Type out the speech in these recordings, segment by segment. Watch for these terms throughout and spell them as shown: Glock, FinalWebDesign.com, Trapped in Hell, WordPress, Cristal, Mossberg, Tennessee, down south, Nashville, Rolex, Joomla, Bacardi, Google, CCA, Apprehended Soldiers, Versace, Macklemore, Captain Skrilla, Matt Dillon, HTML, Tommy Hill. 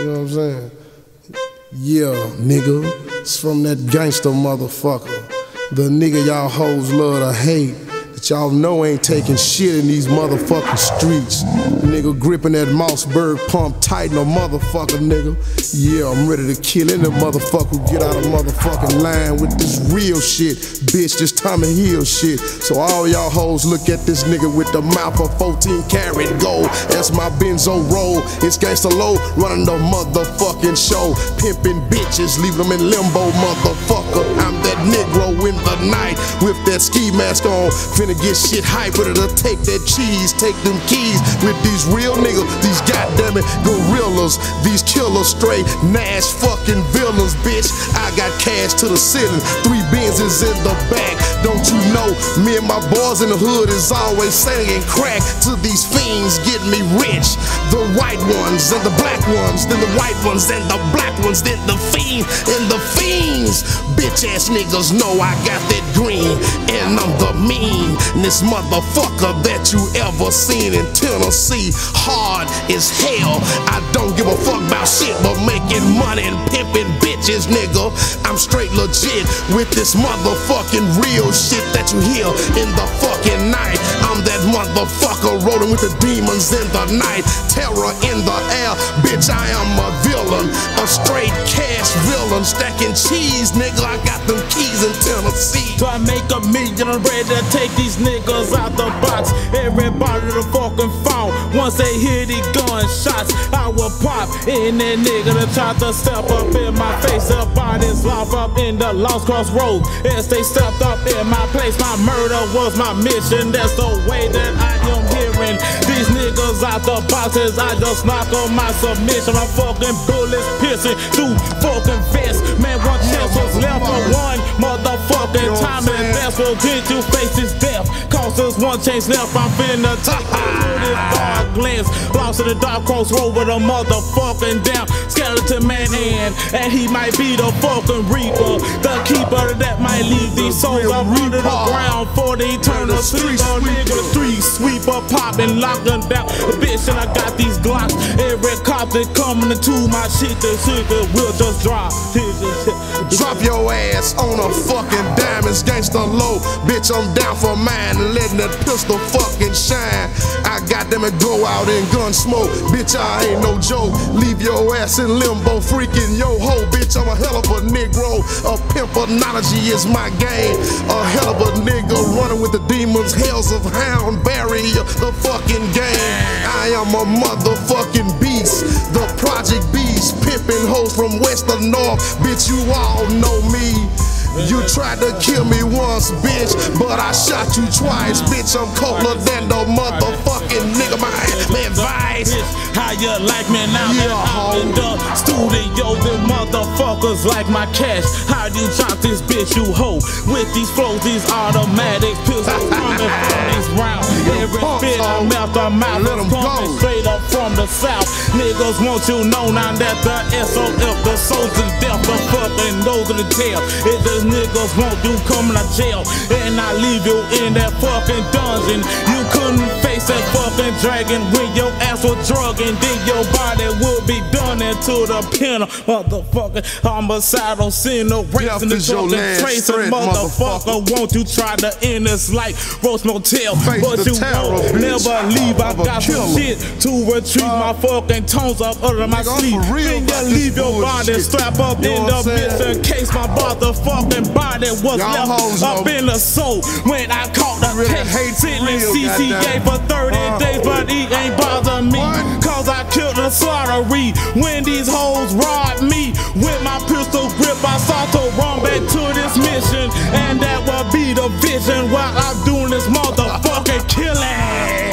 You know what I'm saying? Yeah, nigga. It's from that gangster motherfucker. The nigga y'all hoes love to hate. That y'all know ain't taking shit in these motherfucking streets. Nigga gripping that Mossberg pump tight in a motherfucker, nigga. Yeah, I'm ready to kill any motherfucker who get out of motherfucking line with this real shit, bitch, this Tommy Hill shit. So all y'all hoes look at this nigga with the mouth of 14 karat gold. That's my benzo roll. It's gangsta low, running the motherfucking show. Pimping bitches, leave them in limbo, motherfucker. I'm that Negro in the night with that ski mask on. Finna get shit hype, but it'll take that cheese, take them keys with these real niggas, these goddammit gorillas, these killers, straight Nash fucking villains, bitch. I got cash to the ceiling, 3 bins is in the back. Don't you know, me and my boys in the hood is always selling crack to these fiends, get me rich. The white ones and the black ones, then the white ones and the black ones, then the fiend and the fiends. Bitch ass niggas know I got that green, and I'm the meanest motherfucker that you ever seen in Tennessee. Hard as hell, I don't give a fuck about shit but making money and pimping bitches, nigga. I'm straight legit with this motherfucking real shit that you hear in the fucking night. I'm that motherfucker rolling with the demons in the night, terror in the air, bitch. I am a villain, a straight cash villain, stacking cheese, nigga. I got them keys in Tennessee. Do I make a million? I'm ready to take these niggas out the box. Everybody to fucking phone. Once they hear the gunshots, I will pop in that nigga to try to step up in my face. Up on this life up in the Lost Crossroads. As they stepped up in my place, my murder was my mission. That's the way that I am hearing these niggas out the boxes. I just knock on my submission. My fucking bullets piercing through fucking vests. Man, one chance was left for one motherfucking time, and that's what did you face this death. Cause there's one chance left. I'm finna take this dark glance. Lost in the dark crossroad with a motherfucking damn skeleton man in, and he might be the fucking reaper, the keeper that might leave these souls up under the ground for the eternal sleep. On nigga, the street sweeper popping, locking down. Bitch, and I got these Glocks. Every cop that coming into my shit, the shit that will just drop. Drop your ass on a fucking diamonds, gangsta low. Bitch, I'm down for mine and letting that pistol fucking shine. I got them and go out in gun smoke. Bitch, I ain't no joke. Leave your ass in limbo, freaking yo ho. Bitch, I'm a hell of a Negro. A pimpernology is my game. A hell of a nigga running with the demons, hells of hound, barrier the fucking game. I am a motherfucking beast, the project beast, pimping hoes from west to north. Bitch, you all know me. You tried to kill me once, bitch, but I shot you twice, bitch. I'm colder than the motherfucking nigga. My man, Vice. How you like me now? Yeah, I'm in the studio. The motherfuckers like my cash. How you drop this bitch, you hoe? With these flows, these automatics, pistols coming from this round. Every bit I melt the mouth, coming straight up from the south. Niggas want you know now that the SOF, the souls of death, the fucking nose of the tail. Niggas won't do coming to jail, and I leave you in that fucking dungeon. You couldn't face that fucking dragon when your ass was drugging. Then your body would be done into the pen. Motherfucker, homicidal sinner, racing the truck and tracing. Motherfucker, won't you try to end this life? Roast motel, face but you won't never leave. I got some shit to retrieve. My fucking tones up under my sleep. Then you leave your body strapped up in the bitch in case my motherfucker body was left up in the soul when I caught the case. Sitting in CCA for 30 days, but he ain't bother me. Cause I killed the slaughtery when these hoes robbed me. With my pistol grip, I sought to run back to this mission, and that will be the vision while I'm doing this motherfucking killing.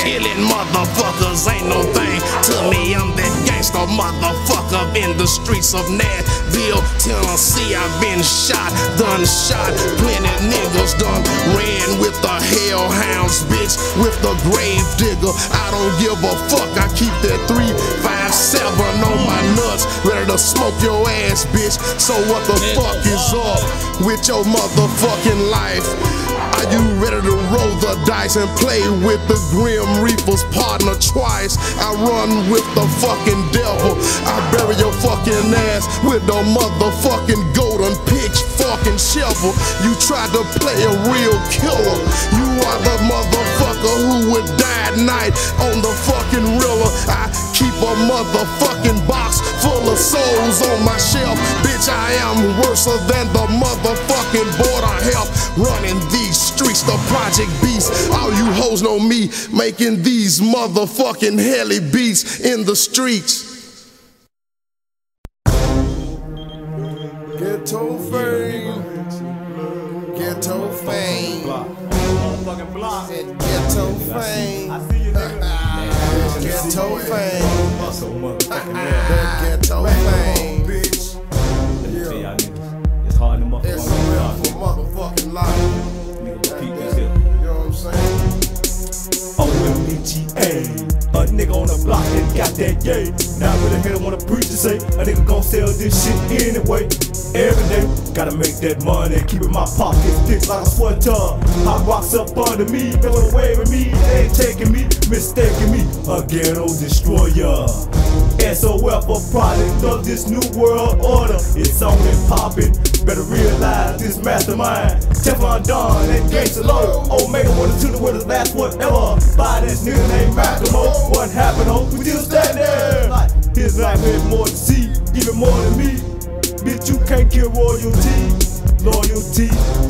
Killing motherfuckers ain't no thing to me. I'm that gangster motherfucker in the streets of Nashville, Tennessee. I've been shot, done shot, plenty niggas done ran with the hellhounds, bitch, with the grave digger. I don't give a fuck. I keep that 357 on my nuts, ready to smoke your ass, bitch. So what the fuck is up with your motherfucking life? Are you ready to roll the dice and play with the Grim Reaper's partner twice? I run with the fucking devil. I bury your fucking ass with a motherfucking golden pitchfork and shovel. You tried to play a real killer. You are the motherfucker who would die at night on the fucking riller. I keep a motherfucking box full of souls on my shelf. Bitch, I am worse than the motherfucking Board of Health. Running these streets, the Project Beast. All you hoes know me, making these motherfucking helly beats in the streets. Ghetto fame, ghetto fame, fucking block, ghetto fame. I see you, nigga. Ghetto fame, ghetto fame, bitch. Yeah, it's hard to motherfucking life. Nigga, keep this here. You know what I'm saying? OMDGA. A nigga on the block that got that yay. Now I really hear them wanna preach and say a nigga gon' sell this shit anyway. Every day, gotta make that money, keep in my pockets thick like a sweat tub. Hot rocks up under me, throwing away with me. They ain't taking me, mistaking me, a ghetto destroyer. SOF a product of this new world order. It's on and poppin', better realize this mastermind Teflon Don and Gangsta Low. Omega wanted to the world that last forever. By this nigga named Macklemore. What happened, ho? We still stand there. His life is more to see, even more than me. Bitch, you can't get loyalty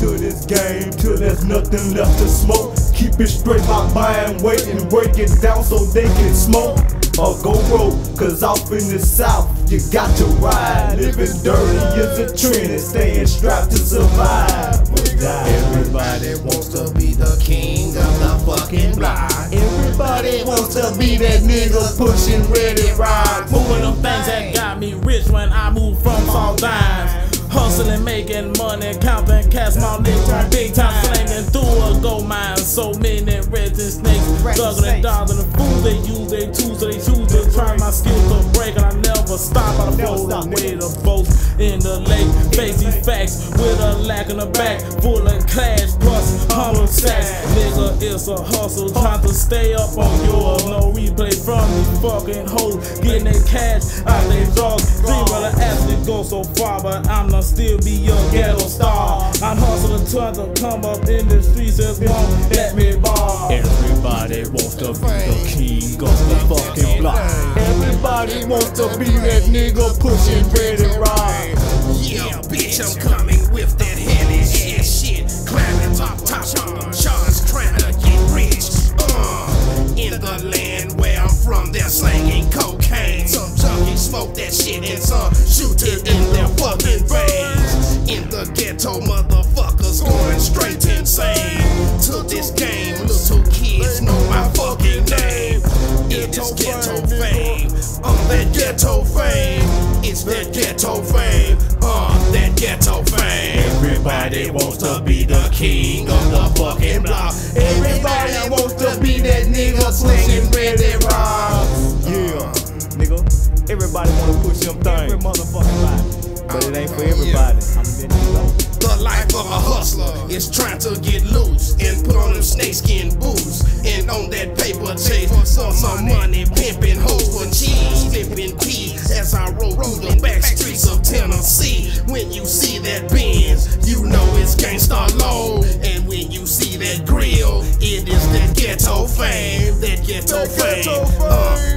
to this game till there's nothing left to smoke. Keep it straight by buying weight and break it down so they can smoke or go broke. Cause off in the south, you got to ride. Living dirty is a trend and staying strapped to survive. Everybody wants to be the king of the fucking block. Everybody wants to be that nigga pushing ready rock. Moving them things that got me rich when I moved from all dimes. Hustling, making money, counting cash, small niggas turn big time, slanging through a gold mine. So many reds and snakes, juggling dogs and the food they use, they choose, they choose to turn my skills to break. And I never stop, I float away the boats in the lake. Face these facts with a lack in the back, full of clash plus hollow sacks. Nigga, it's a hustle, trying to stay up on yours. No replay from these fucking hoes, getting their cash out they drugs. Dream of the athlete go so far, but I'm not. I'll still be your ghetto star. I'm hustling, trying to come up in the streets as long as me ball. Everybody wants to be the king of the fucking block. Everybody wants to be that nigga pushing bread and ride. Yeah, bitch, I'm coming with that heavy ass shit. Climbing top, Sean's trying to get rich. In the land where I'm from, they're slanging cocaine. Some junkies smoke that shit and some shoot it in their fucking face. Ghetto motherfuckers going straight insane. To this game, little kids know my fucking name. It is ghetto fame, that ghetto fame. It's that ghetto fame, that ghetto fame. Everybody wants to be the king of the fucking block. Everybody wants to be that nigga slinging red and rock. Yeah, nigga, everybody wanna push them things. Every motherfucking body. But it ain't for everybody. The life of a hustler is trying to get loose and put on them snakeskin boots and on that paper chase for some money, pimping hoes for cheese, flipping peas as I roll through the back streets of Tennessee. When you see that Benz, you know it's gangsta low, and when you see that grill, it is that ghetto fame, that ghetto fame,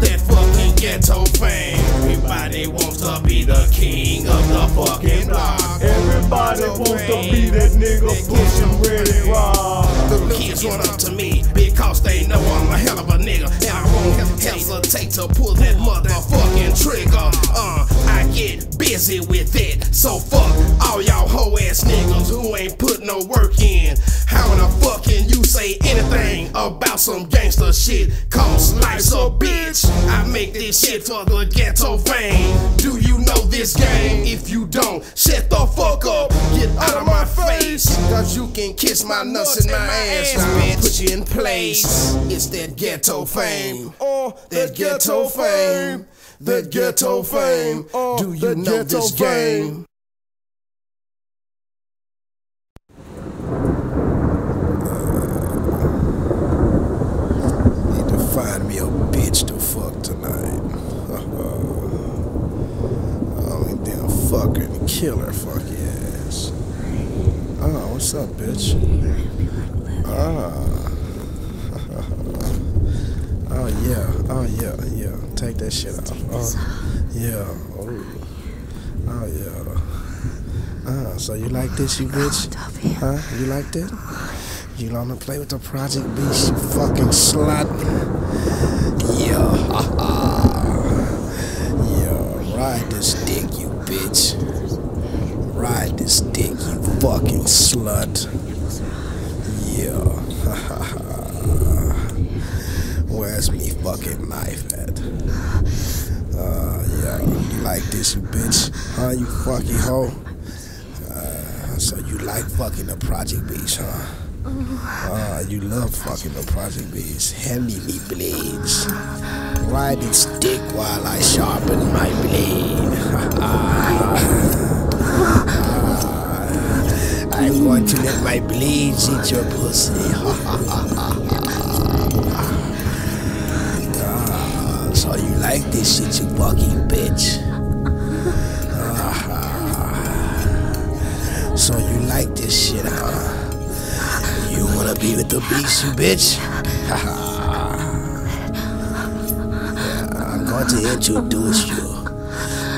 that fucking ghetto fame. Everybody wants to be the king of the fucking block. Everybody wants to be that nigga pushing ready rock. The kids run up to me because they know I'm a hell of a nigga, and I won't hesitate to pull that motherfucking trigger. I get busy with it, so fuck all y'all hoe ass niggas who ain't put no work in. How the fuck can you say anything about some gangster shit? Cause life's a bitch. I make this shit for the ghetto fame. Do you know this game? If you don't, shut the fuck up. Get out of my face. Cause you can kiss my nuts in my ass. I'll put you in place. It's that ghetto fame. Oh, that ghetto fame. That ghetto fame. Oh, do you know this game? Find me a bitch to fuck tonight. I Motherfucking killer, fuck your ass. Ah, what's up, bitch? Ah. Oh yeah. Take that shit off. Oh yeah. Oh yeah. So you like this, you bitch? Huh? You like that? You wanna play with the Project Beast, you fucking slut? Yeah. Yeah. Ride this dick, you bitch. Ride this dick, you fucking slut. Yeah. Where's me fucking knife at? Yeah, you like this, you bitch? Huh, you fucking hoe? So you like fucking the Project Beast, huh? You love fucking the Project Beast. Hand me me blades. Ride its dick while I sharpen my blade. I want to let my blades eat your pussy. So you like this shit, you fucking bitch? So you like this shit, huh? You wanna be with the beast, you bitch? I'm going to introduce you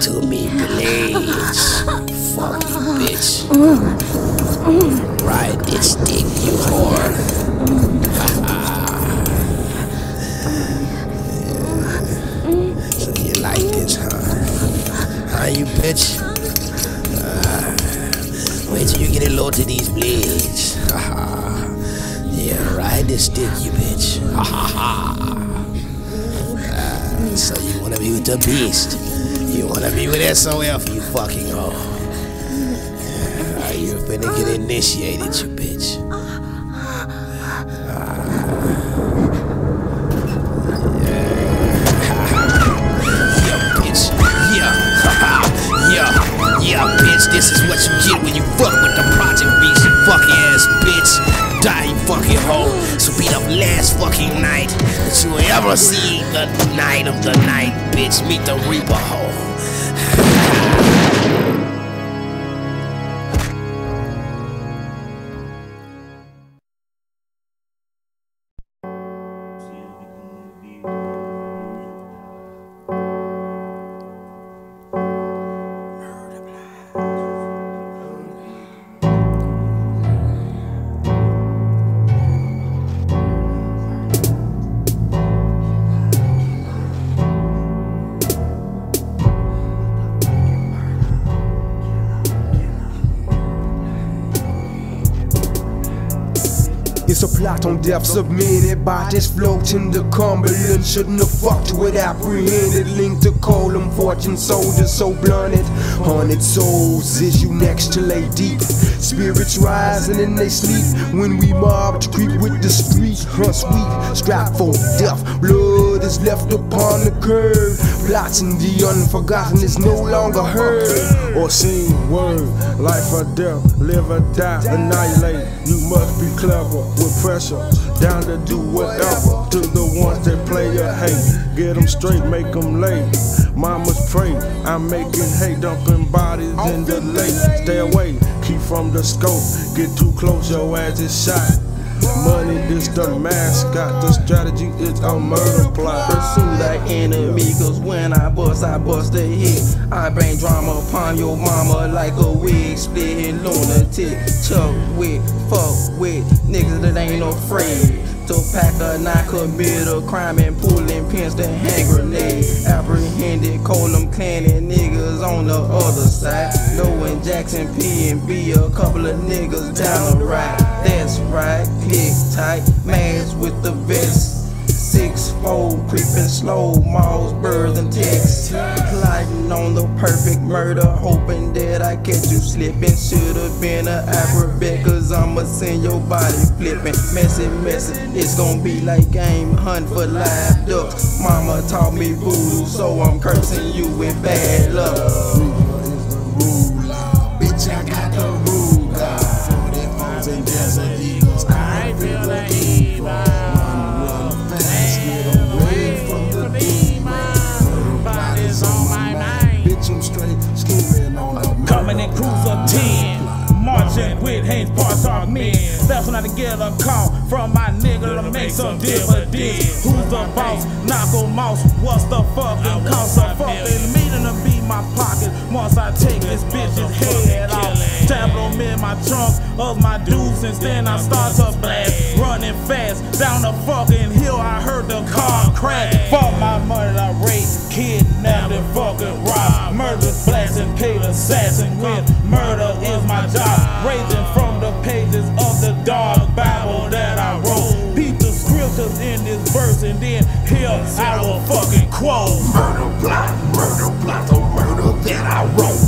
to me blades, fucking bitch. Ride this dick, you whore. You bitch. Wait till you get a load to these blades. Yeah, ride this dick, you bitch. So you wanna be with the beast? You wanna be with SOF, you fucking hoe? You finna get initiated, you bitch. This is what you get when you fuck with the Project Beast, you fucking ass bitch. Die, you fucking hoe. So be the last fucking night that you ever see the night of the night, bitch. Meet the Reaper hoe. It's a plot on death submitted by this floating the Cumberland. Shouldn't have fucked with apprehended, linked to coal and fortune soldiers so blunted. Haunted souls is you next to lay deep. Spirits rising in they sleep when we mobbed, creep with the streets. Hunt sweet, strapped for death, blood is left upon the curb. Plots in the unforgotten is no longer heard or seen. Word, life or death, live or die, annihilate. You must be clever with pressure, down to do whatever to the ones that play or hate. Get them straight, make them late. Mama's pray, I'm making hate, dumping bodies in the lake. Stay away, keep from the scope. Get too close, your ass is shot. Money is the mascot, the strategy is a murder plot. Pursue that enemy, cause when I bust a hit. I bring drama upon your mama like a wig, splitting lunatic. Chuck with, fuck with, niggas that ain't afraid to pack a knife, commit a crime and pulling pins to hand grenade. Apprehended, Colum Clan and niggas on the other side. Knowing Jackson P and B, a couple of niggas down the right. That's right, pig tight, mask with the vest. 6-fold, creeping slow, malls, birds, and texts. Plotting on the perfect murder, hoping that I catch you slipping. Should've been an acrobat, cause I'ma send your body flipping. Messy, it's gonna be like game hunt for live ducks. Mama taught me voodoo, so I'm cursing you with bad luck. Ruler is the ruler, bitch, I got the ruler. 40 pounds and desert eagles, I feel the evil. On my mind, bitch, I'm straight, scheming on the Dominant Cruiser 10, marching with Haynes parts are men. That's when I get a call from my nigga to make some dividends. Who's the boss? Knock 'em off. What's the fucking cost of fucking me? My pocket once I take this bitch's head off, stab him in my trunk of my dudes, since then I start to blast, running fast down the fucking hill. I heard the car crash. Fuck my money, I raped, kidnapped and fucking robbed, murdered, blasting, paid assassin with murder is my job, raising from the pages of the dark Bible that I wrote. Beat the scriptures in this verse and then here I will fucking quote. Murder plot, the murder that I wrote.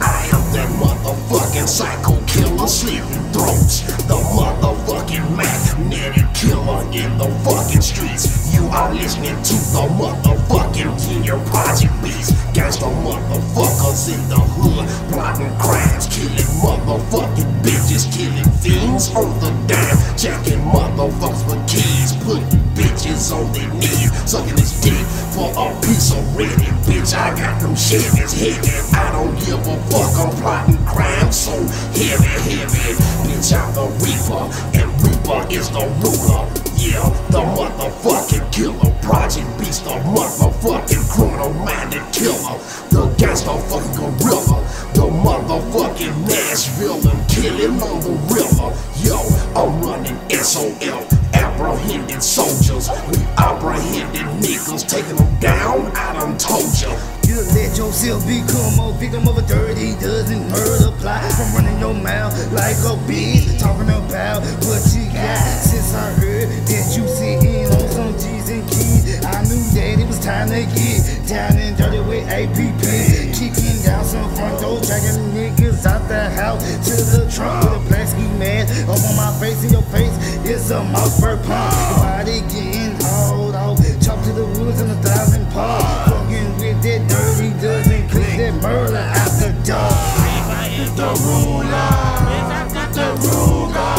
I am that motherfucking psycho killer slitting throats, the motherfucking magnetic killer in the fucking streets. You are listening to the motherfucking Junior Project Beast. Gangsta motherfuckers in the hood, plotting crimes, killing motherfucking bitches, killing fiends on the dime, jacking motherfuckers for keys, putting bitches on their knees, sucking his dick for a piece of ready. Bitch, I got them shivers heavy. I don't give a fuck, I'm plotting crime so heavy. Bitch, I'm the reaper, and reaper is the ruler. Yeah, the motherfucking killer, Project Beast, the motherfucking criminal-minded killer, the gangsta fucking gorilla, the motherfucking Nashville and killing on the river. Yo, I'm running SOL, apprehended soldiers. We apprehended niggas, taking them down. I done told ya. You done let yourself become a victim of a dirty dozen murder plot, from running your mouth like a bitch, talking about what you got. Since I heard that you sitting on some G's and keys, I knew that it was time to get down and dirty with APP, kicking down some front door, dragging the niggas out the house to the trunk with a plastic mask up on my face. In your face it's a mouth for pump. Body getting hauled out, chopped to the woods in 1,000 paws, fucking with that dirty dozen, click that murder out the door. Reaper is the ruler, bitch, I got the ruler.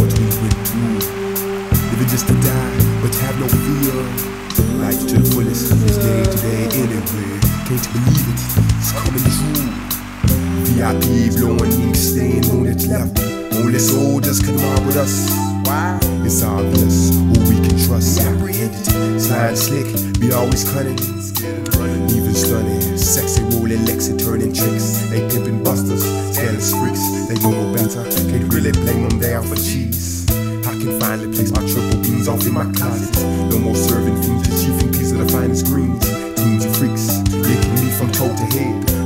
But they would stay on cue, and everyone in this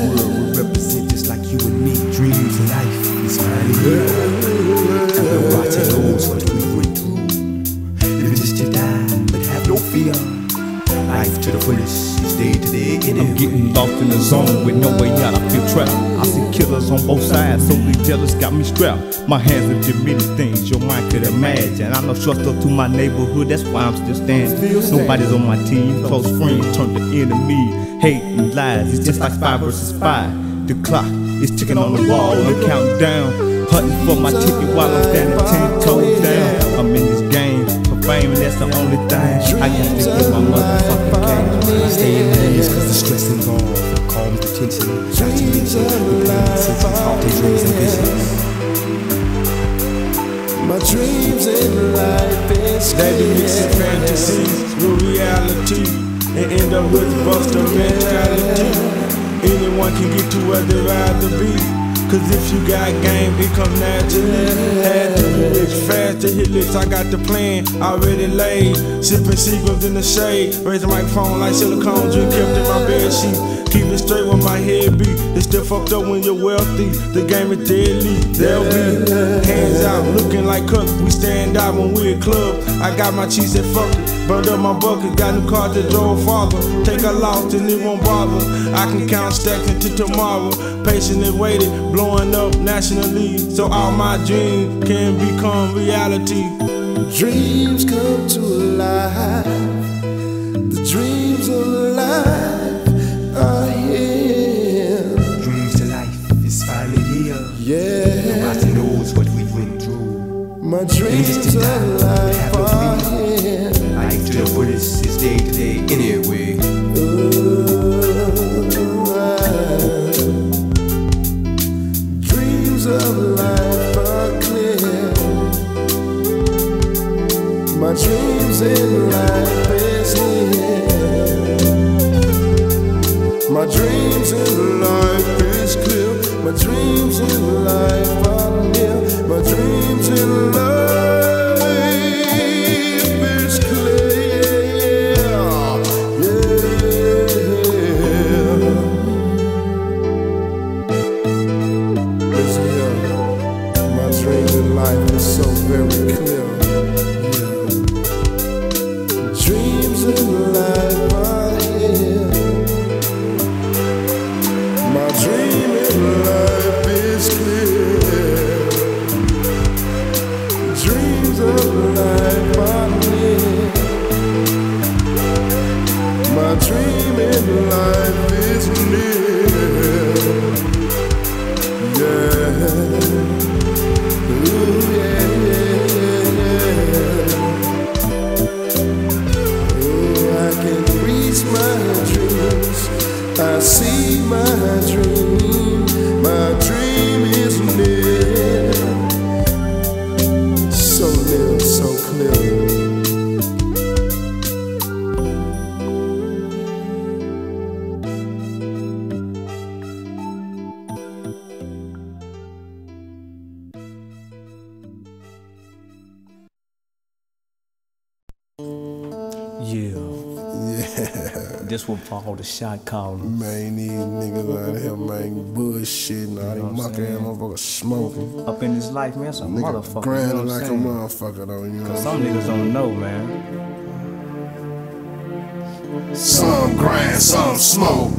world would represent this off in the zone with no way out, I feel trapped. I see killers on both sides, so we jealous, got me strapped. My hands have did many things your mind could imagine. I'm no trustor to my neighborhood, that's why I'm still standing. Nobody's on my team, close friends turned to enemy. Hate and lies, it's just like 5 versus 5. The clock is ticking on the wall, I'm counting down. Hunting for my ticket while I'm standing 10 toes down. I'm in this game for fame and that's the only thing. I got to get my motherfucking game. I stay in place cause the stress involved. Calm detention, not to mention the pain since I talk their dreams and visions. My dreams and life is clear. They be mixing fantasies with reality and end up with buster mentality. Anyone can get to where they'd rather be, cause if you got game, it comes naturally. Had to hit licks, fast to hit licks, I got the plan, already laid. Sipping seagulls in the shade, raising my phone like silicone, drink kept in my bed sheet. Keep it straight with my head beat, it's still fucked up when you're wealthy. The game is deadly, they'll be hands out, looking like cups. We stand out when we at club, I got my cheese and fuck it. Burned up my bucket, got new cars that drove farther. Take a loss and it won't bother. I can count stacks until tomorrow. Patiently waited, blowing up nationally, so all my dreams can become reality. The dreams come to life. The dreams of life are here. Dreams to life is finally here. Yeah. Nobody knows what we went through. My dreams of life are here. But it's day to day anyway. Dreams of life are clear. My dreams in life is clear. My dreams in life is clear. My dreams in life are near. My dreams in life is clear. Life is so very clear. Dreams in life are here. My dream in life is clear. Dreams of life are here. My dream in life is clear. Yeah. I see my dream. My dream is near. So near, so clear. This will follow the shot calling. Man, these niggas out here, man, bullshitting. All these mucking ass motherfuckers smoking. Up in this life, man, some motherfucker. Grinding like a motherfucker, though, you know. Cause some niggas don't know, man. Some grind, some smoke.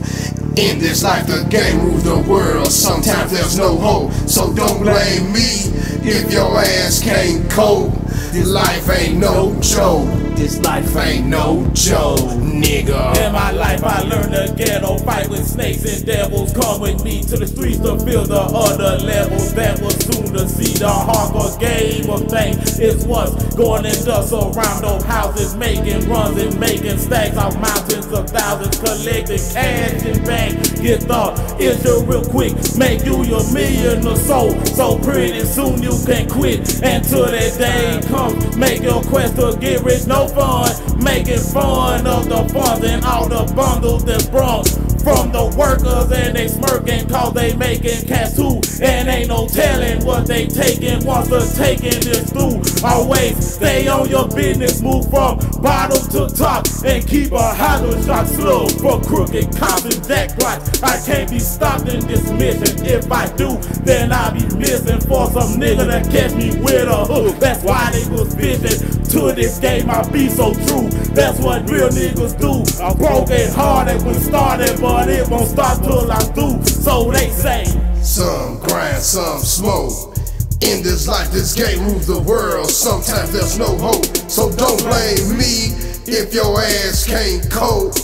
In this life, the game rules the world. Sometimes there's no hope. So don't blame me if your ass can't cope. This life ain't no joke. This life ain't no joke, nigga. In my life I learned the ghetto, fight with snakes and devils. Come with me to the streets to feel the other levels. That was soon to see the hardcore game of things. It's what's going in dust around those houses, making runs and making stacks off mountains of thousands, collecting cash and bank. Get thought into real quick, make you your million or so. So pretty soon you can quit. Until that day comes, make your quest to get rich no fun, making fun of the funds and all the bundles that's brought from the workers, and they smirking cause they making cash too, and ain't no telling what they taking once the taking is through. Always stay on your business, move from bottom to top, and keep a hollow shot slug for crooked cops and jackpots. I can't be stopped in this mission, if I do, then I'll be missing for some nigga that catch me with a hook. That's why they was bitching. To this game I be so true, that's what real niggas do. I broke it hard and we started, but hard, it won't stop till I'm through, so they say. Some grind, some smoke. In this life, this game rules the world. Sometimes there's no hope, so don't blame me if your ass can't cope.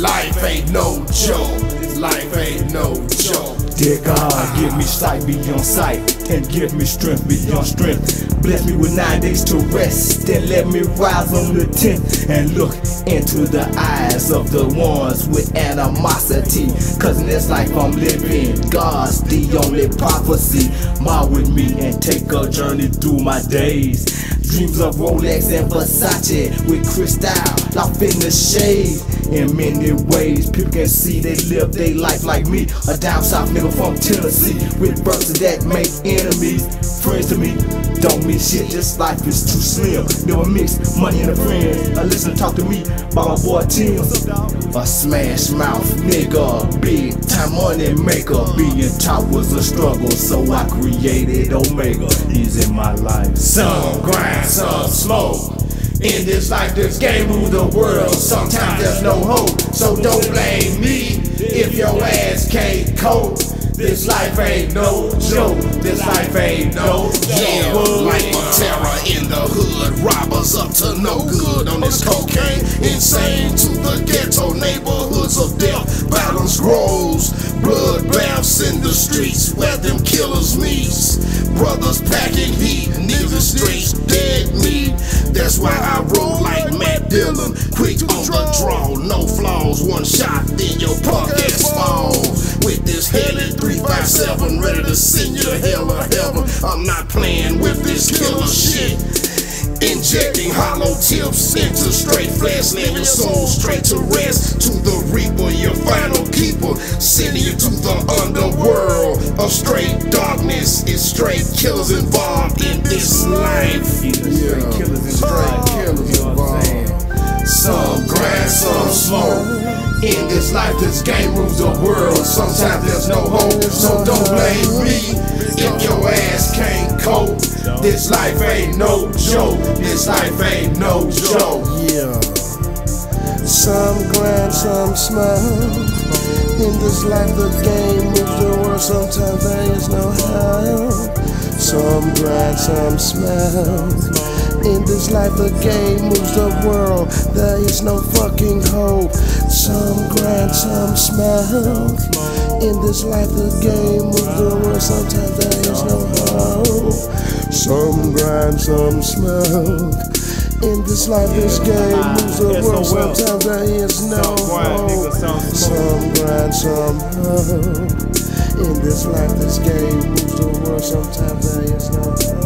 Life ain't no joke, life ain't no joke. Dear God, give me sight beyond sight, and give me strength beyond strength. Bless me with 9 days to rest, then let me rise on the 10th, and look into the eyes of the ones with animosity. Cause in this life I'm living, God's the only prophecy. Mile with me and take a journey through my days. Dreams of Rolex and Versace, with Cristal locked in the shade. In many ways, people can see they live their life like me, a down south nigga from Tennessee, with brothers that make enemies. Friends to me don't mean shit, this life is too slim. Never mix money and a friend, a listen talk to me by my boy Tim. A smash mouth nigga, big time money maker. Being top was a struggle, so I created Omega. He's in my life. Some grind, some smoke. In this life, this game rules the world. Sometimes there's no hope, so don't blame me if your ass can't cope. This life ain't no joke. This life ain't no joke. Yeah, life of terror in the hood. Robbers up to no good on this cocaine. Insane to the ghetto neighborhoods of death. Violence grows, bloodbaths in the streets where them killers meet. Brothers packing heat, niggas streets dead meat. That's why I roll like Matt Dillon, quick on the draw, no flaws. One shot, then your punk ass falls. With this headed 357, ready to send you to hell or heaven. I'm not playing with this killer shit. Injecting hollow tips into straight flesh, leave your soul straight to rest. To the reaper, your final keeper, sending you to the underworld of straight darkness. It's straight killers involved in this life. Yeah, straight killers involved. Some grind, some smoke. In this life, this game rules the world. Sometimes there's no hope, so don't blame me if your ass can't cope. This life ain't no joke. This life ain't no joke. Yeah. Some grind, some smoke. In this life, the game rules the world. Sometimes there is no hope. Some grind, some smoke. In this life, the game moves the world. There is no fucking hope. Some grind, some smoke. In this life, the game moves the world. Sometimes there is no hope. Some grind, some smoke. In this life, this game moves the world. Sometimes there is no hope. Some grind, some hope. In this life, this game moves the world. Sometimes there is no hope.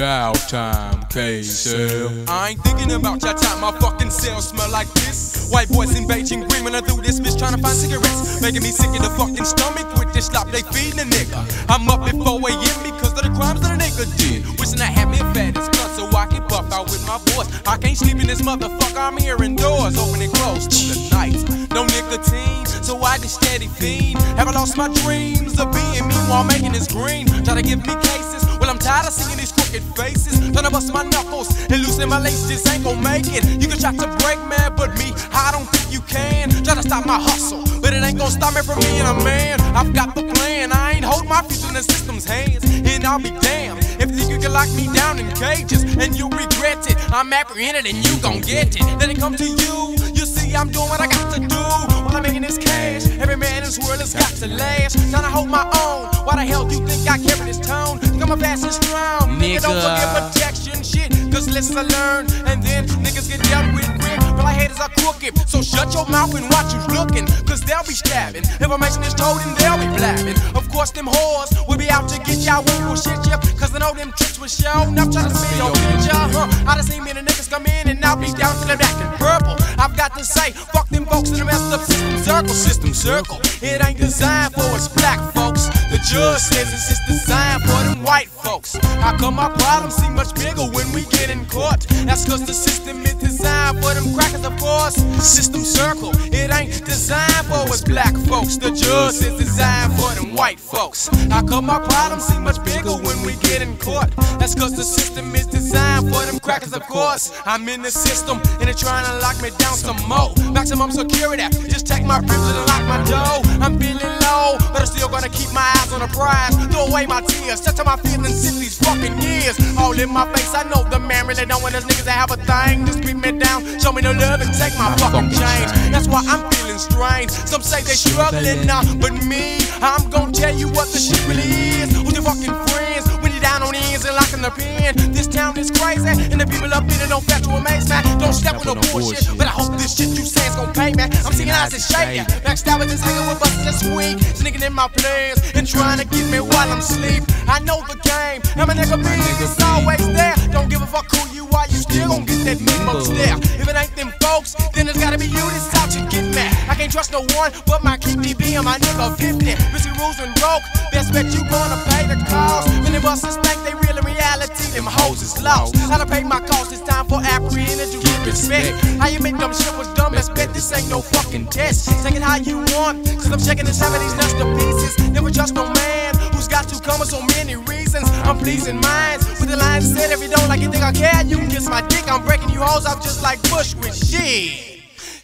Chow time, K-Cell. I ain't thinking about your time, my fucking cell smell like this. White boys in Beijing green when I do this bitch trying to find cigarettes. Making me sick in the fucking stomach with this slop they feeding a nigga. I'm up at 4 AM because of the crimes that a nigga did. Wishing I had me a fattest cut so I can buff out with my voice. I can't sleep in this motherfucker, I'm here indoors, open and close through the night. No nicotine, so I just steady fiend. Have I lost my dreams of being me while making this green? Try to give me cases, well I'm tired of seeing these crooked faces. Trying to bust my knuckles and loosen my laces, ain't gon' make it. You can try to break man, but me, I don't think you can. Try to stop my hustle, but it ain't gon' stop me from being a man. I've got the plan, I ain't hold my future in the system's hands. And I'll be damned if you can lock me down in cages and you regret it. I'm apprehended and you gon' get it. Then it come to you, you see I'm doing what I got to do. While I'm making this cash, every man in this world has got to last. Trying to hold my own, why the hell do you think I carry this tone? Think I'm a passing strong, nigga don't forget protection shit. Cause lessons I learned, and then niggas get dealt with quick. But I hate is I crooked, so shut your mouth and watch you looking. Cause they'll be stabbing, information is told and they'll be blabbing. Of course them whores will be out to get y'all with shit, yeah. Cause I know them tricks was shown, I'm trying to spin your bitch, I done seen many niggas come in and I'll be down to the back in purple. I've got to say, fuck them folks in the messed up system circle. It ain't designed for us black folks. The the judge says it's just designed for them white folks. How come our problems seem much bigger when we get in court? That's cause the system is designed for them crackers, of course. System circle, it ain't designed for us black folks. The judge says it's designed for them white folks. How come our problems seem much bigger when we get in court? That's cause the system is designed for them crackers, of course. I'm in the system and they're trying to lock me down some more. Maximum security, just take my privilege and lock my door. I'm feeling low, but I'm still gonna keep my eyes on the prize. Throw away my tears, touch on my feelings since these fucking years. All in my face, I know the man really don't want those niggas to have a thing. Just beat me down, show me no love and take my fucking change. That's why I'm feeling strange. Some say they struggling now, but me, I'm gonna tell you what the shit really is. Who's your fucking friends when you're down on ends and locked in the pen? This town is crazy, and the people up in it don't factor amazement. Don't step with no bullshit, but I hope this shit you say is gonna pay, man. I'm seeing eyes and shaking. Backstabbing this nigga with us this week, sneaking in my plans and trying to get me while I'm asleep. I know the game, and my nigga B is always there. Don't give a fuck who you are, you still gon' get that meat upstairs. If it ain't them folks, then it's gotta be you that's out to get mad. I can't trust no one but my key DB and my nigga 50. Missy rules and broke, best bet you gonna pay the cost. Many of us think they real in reality, them hoes is lost. I done paid my cost, it's time for apprehended to get respect. How you make dumb shit was dumb, best bet this ain't no fucking test. Sing it how you want, cause I'm checking and having these nuts to pieces. Never trust no man who's got to come with so many reasons. I'm pleasing minds with the lines said, if you don't like it, think I care, you can kiss my dick. I'm breaking you hoes off just like Bush with shit.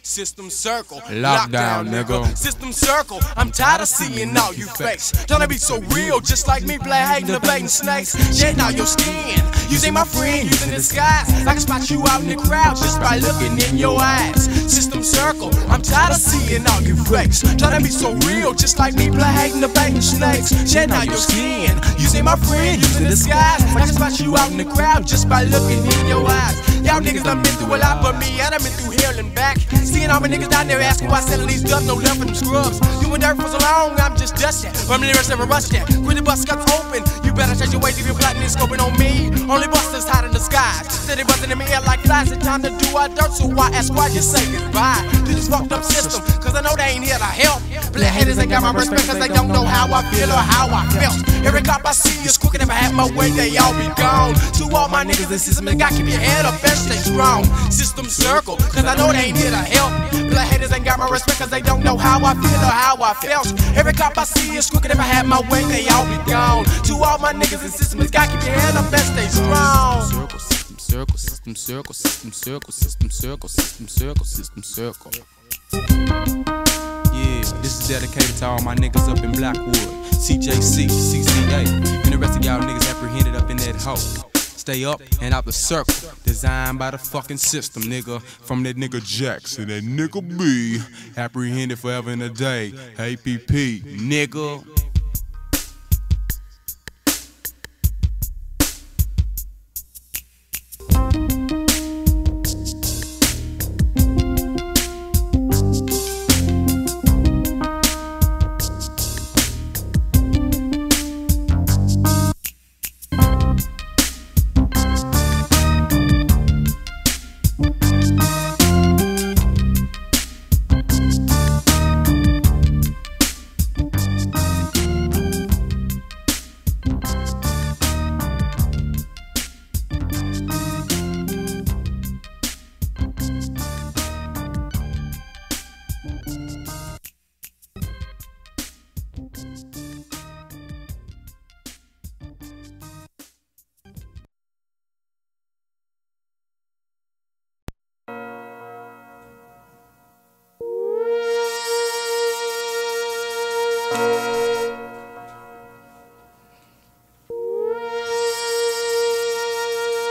System circle, lockdown, nigga. System circle, I'm tired of seeing all you fakes. Trying to be so real, just like me, black hating the baiting snakes. Shedding out your skin, using my friend, using disguise. I can spot you out in the crowd just by looking in your eyes. System circle, I'm tired of seeing all you fakes. Trying to be so real, just like me, black hating the baiting snakes. Shedding out your skin, using my friend, using disguise. I can spot you out in the crowd just by looking in your eyes. Y'all niggas done been through a lot, but me, I done been through hell and back. Seeing all my niggas down there asking why selling these dubs, no love for them scrubs. You been dirt for so long, I'm just dusty. Rumbling the rest of a rush that. When the bus cuts open, you better change your ways if you're plotting and scoping on me. Only busters hide in the skies. Steady busting in the air like flies. It's time to do our dirt, so why ask why you say goodbye to this fucked up system? Cause I know they ain't here to help. Black haters ain't got my respect cause they don't know how I feel or how I felt. Every cop I see is crooked, if I had my way, they all be gone. To all my niggas and system, they gotta keep your head up. Stay strong, system circle, cause I know they ain't here to help. Black haters ain't got my respect cause they don't know how I feel or how I felt. Every cop I see is crooked, if I had my way, they all be gone. To all my niggas and systems, gotta keep your head up and stay strong. System circle, system circle, system circle, system circle, system circle, system circle. Yeah, this is dedicated to all my niggas up in Blackwood, CJC, CCA, and the rest of y'all niggas apprehended up in that hole. Stay up and out the circle, designed by the fucking system, nigga. From that nigga Jackson, that nigga B, apprehended forever and a day, APP, nigga.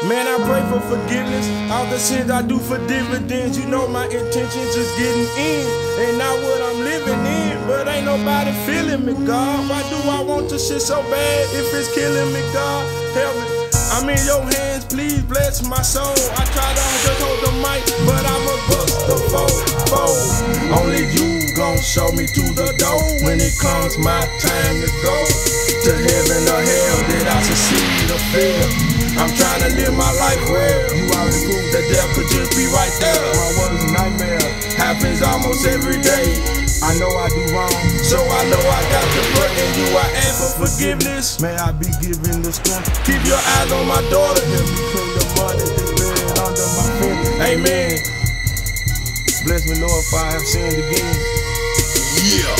Man, I pray for forgiveness. All the shit I do for dividends. You know my intentions is getting in and not what I'm living in. But ain't nobody feeling me, God. Why do I want this shit so bad if it's killing me, God? Help me. I'm in your hands, please bless my soul. I try to just hold the mic, but I'ma bust the fold. Only you gon' show me to the door when it comes my time to go. To heaven or hell, did I succeed or fail? I'm trying to live my life well. You already proved that death could just be right there. My worst nightmare happens almost every day. I know I do wrong, so I know I got to put in you. I aim for forgiveness, may I be given the strength. Keep your eyes on my daughter, help me clean the money that's buried under my feet. Amen. Bless me, Lord, if I have sinned again. Yeah.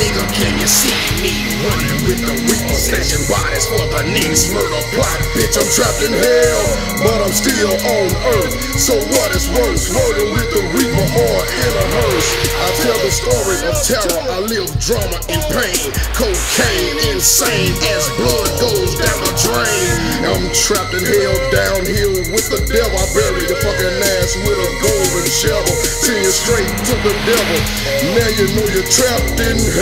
Nigga, can you see me running with the weak? Stashing bodies for the next murder plot. Bitch, I'm trapped in hell, but I'm still on earth. So what is worse, rolling with the reaper or in a hearse? I tell the story of terror, I live drama and pain. Cocaine, insane, as blood goes down the drain. I'm trapped in hell, downhill with the devil. I bury your fucking ass with a golden shovel. Send you straight to the devil. Now you know you're trapped in hell.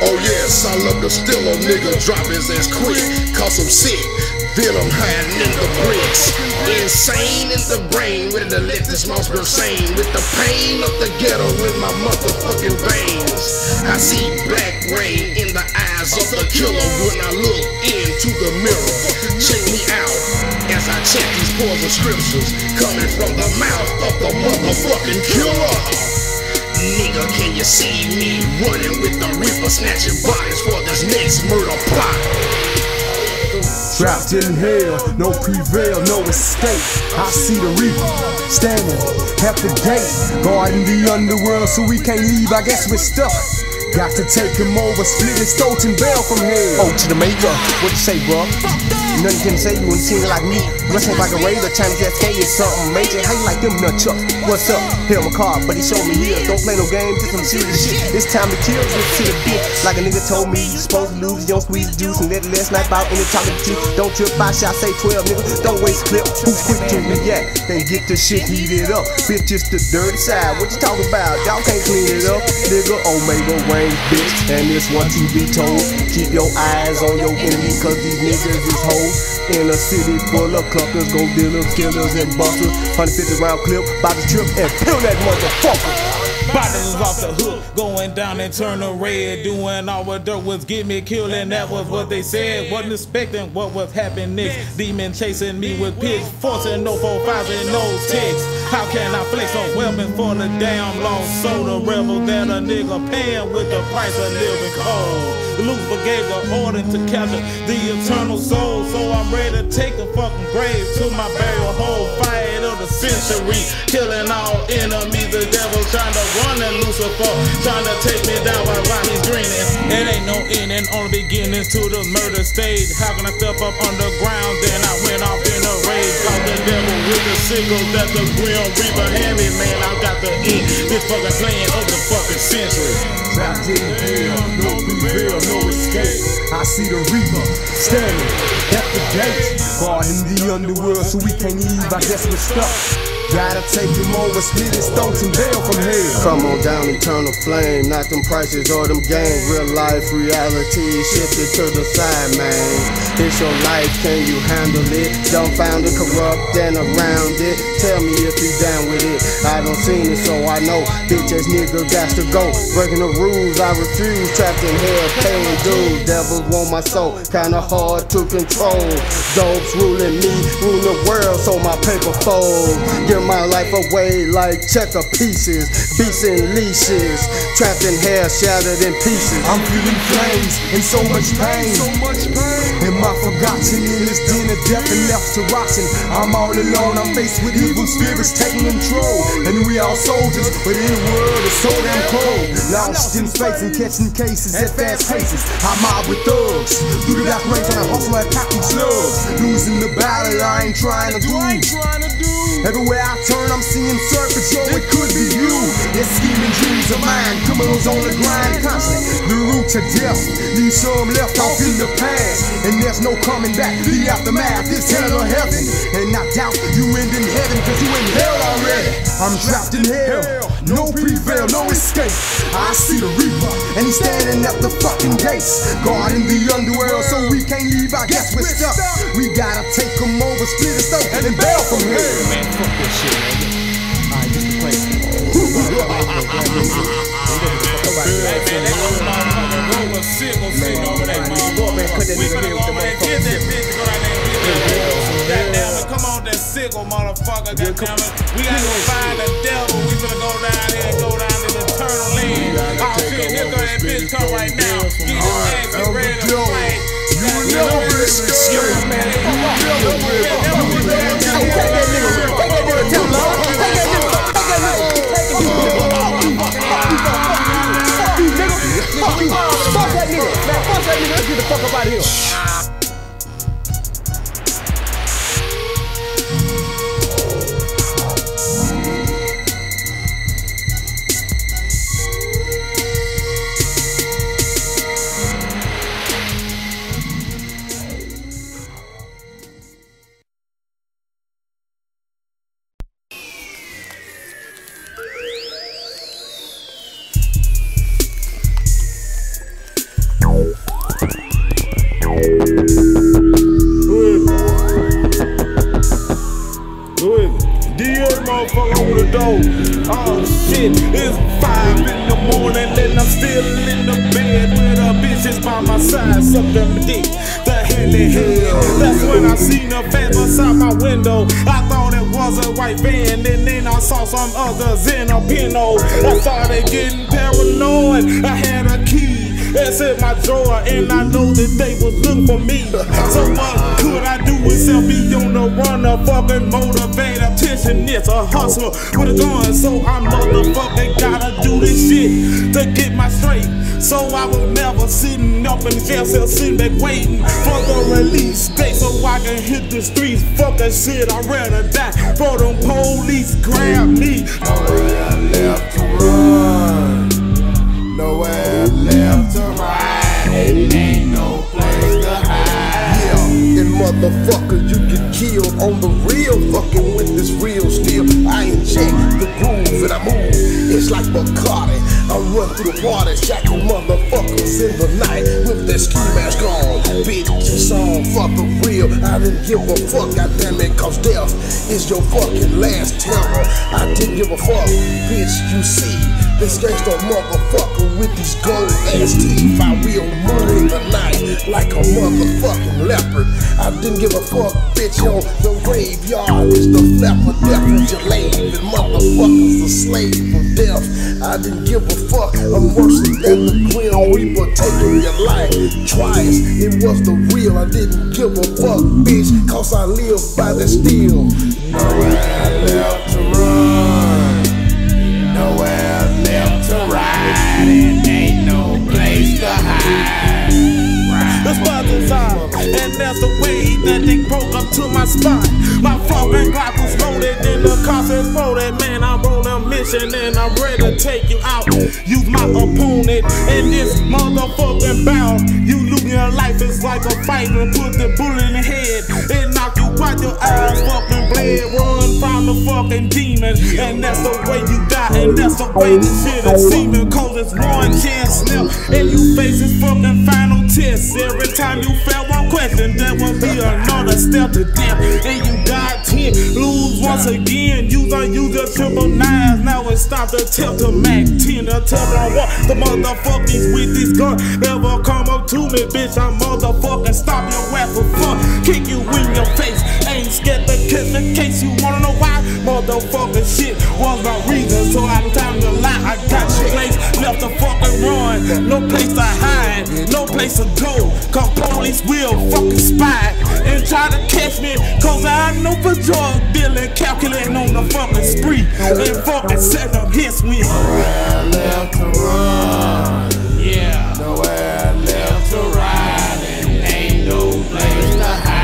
Oh yes, I love to steal a nigga, drop his ass quick, cause I'm sick, then I'm hiding in the bricks. Insane in the brain, ready to let this monster sane. With the pain of the ghetto in my motherfucking veins, I see black rain in the eyes of the killer when I look into the mirror. Check me out as I check these poison scriptures coming from the mouth of the motherfucking killer. Nigga, can you see me running with the reaper, snatching bodies for this next murder plot? Trapped in hell, no prevail, no escape. I see the reaper standing at the gate, guarding the underworld so we can't leave, I guess we're stuck. Got to take him over, split his throat and bail from hell. Oh, to the maker, what you say, bro? Nothing can say you ain't seen it like me. Rustin' like a razor, trying to cascade something major. How you like them nunchucks? What's up? Hit him a card, but he showed me here. Don't play no games, this some serious shit. It's time to kill, this to the bitch. Like a nigga told me, you supposed to lose, you don't squeeze the juice. And let last night out any talking to you. Don't trip, I shall say 12, nigga. Don't waste clip. Who's quick to react? Then get the shit heated up. Bitch, it's the dirty side. What you talking about? Y'all can't clean it up, nigga. Omega Wayne, bitch. And this one to be told. Keep your eyes on your enemy, cause these niggas is hoes. In a city full of cluckers, gold dealers, killers, and busters. 150 round clip, by the trip, and kill that motherfucker. Bodies off the hook, going down and turning red. Doing all what dirt was get me killed, and that was what they said. Wasn't expecting what was happening next. Demon chasing me with pigs, forcing no 4-5s and no ticks. How can I flex on weapons for the damn lost soul? The rebel that a nigga paying with the price of living cold. Lucifer gave the order to capture the eternal soul, so I'm ready to take the fucking grave to my burial hole. Fight of the century, killing all enemies. The devil trying to running Lucifer, trying to take me down while Ronnie's grinning. It ain't no ending, only beginnings to the murder stage. How can I step up underground? Then I went off in a rage. Caught the devil with the signal that the grim reaper had me. Man, I got to end this fucking plan of the fucking century. Trapped in hell, no prevail, no escape. I see the reaper standing at the gate, guarding the underworld so we can't leave, I guess we're stuck. Gotta take him over, split his throats and bail from hell. Come on down, eternal flame. Not them prices or them games. Real life, reality shifted to the side, man. It's your life, can you handle it? Dumbfounded, corrupt, and around it. Tell me if you down with it. I don't seen it, so I know. Bitch ass nigga got to go. Breaking the rules, I refuse. Trapped in hell, paying dues. Devils want my soul, kinda hard to control. Dope's ruling me, rule the world, so my paper folds. My life away like checker pieces, beasts in leashes, trapped in hell, shattered in pieces. I'm feeling flames and so much pain. Am I forgotten in this den of death and left to rotting? I'm all alone, I'm faced with evil spirits taking control. And we all soldiers, but in the world is so damn cold. Lost in space and catching cases at fast paces. I mob with thugs, through the back range on a hustle like cocky slugs. Losing the battle, I ain't trying to do. Everywhere I turn, I'm seeing serpents, yo, it could be you. It's scheming dreams of mine, criminals on the grind, constant. The route to death, leave some left off in the past. And there's no coming back, the aftermath is hell or heaven. And I doubt you end in heaven, cause you in hell already. I'm trapped in hell, no prevail, no escape. I see the reaper, and he's standing at the fucking gates, guarding the underworld, so we can't leave, I guess we're stuck. We gotta take him over, split his throat, and then bail from hell. Man, fuck that shit, man. I used to play. Hey, man, they go to my fucking road with sick over that motherfucker. We finna go over there, get that bitch, go out there and get that. Goddamn it, come on, that sickle motherfucker, goddamn it. We gotta go find the devil. We finna go down here and go down to the eternal land. Oh shit, here go that bitch come right now. Get your ass and ready to fight. You will never be scared, man. You will never be scared. Take that nigga, take that nigga too long. Take that nigga, take that nigga. Take you nigga off. Fuck you nigga. Fuck you. Fuck that nigga. Man, fuck that nigga. Let's get the fuck up out of here. Some others in a Pinot. I started getting paranoid. I had a key that's in my drawer, and I know that they was looking for me. So what could I do except be on the run? A fucking motivated attentionist, a hustler with a gun. So I motherfucking gotta do this shit to get my straight. So I was never sitting up in the jail cell, sitting back waiting for the release date so I can hit the streets. Fuck that shit, I'd rather die for them police grab me. No way I left to run, no way I left to ride. It ain't no place to hide. Yeah, and motherfuckers, you get killed on the real, fucking with this real steel. I inject the groove and I move, it's like Bacardi. I run through the party, shackle motherfuckers in the night with that ski mask on. Bitch, it's on for the real. I didn't give a fuck, goddamn it, cause death is your fucking last terror. I didn't give a fuck, bitch, you see, this gangsta motherfucker with these gold ass teeth. I will move the night like a motherfucking leopard. I didn't give a fuck, bitch, yo, the graveyard is the flap of death in your lane, and motherfuckers are slaves for death. I didn't give a fuck, I'm worse than the Grim Reaper taking your life twice. It was the real, I didn't give a fuck, bitch, cause I live by the steel. Nowhere I left to run, nowhere left to ride, and ain't no place to hide. That's by design, and that's the way that they broke up to my spine. My fucking Glock was loaded and the cops exploded. Man, I'm on a mission and I'm ready to take you out. Use my opponent in this motherfucking bout. You losing your life is like a fight and put the bullet in the head and knock you out your eyes. Fucking bled, run from the fucking demon, and that's the way you die, and that's the way this shit is seeming. Cause it's one chance left, and you face this fucking final test. Every time you fail one question, there will be another step to death. And you die 10, lose once again. You don't use the 999s. Now it's stop the tip to Mac 10. The tip I want the motherfuckers with this gun. Never come up to me, bitch. I'm motherfucking stop your ass for fun. Kick you in your face. Ain't scared to kiss in case you wanna know why. Motherfucking shit was my reason, so I'm time to lie. I got you place left to fucking run. No place to hide, no place to go. Cause police will fucking spy and try to catch me. Cause I know for drug dealing, calculating on the fucking spree and fucking setting up his win. Nowhere I left to run, yeah, nowhere I left to ride, and ain't no place to hide.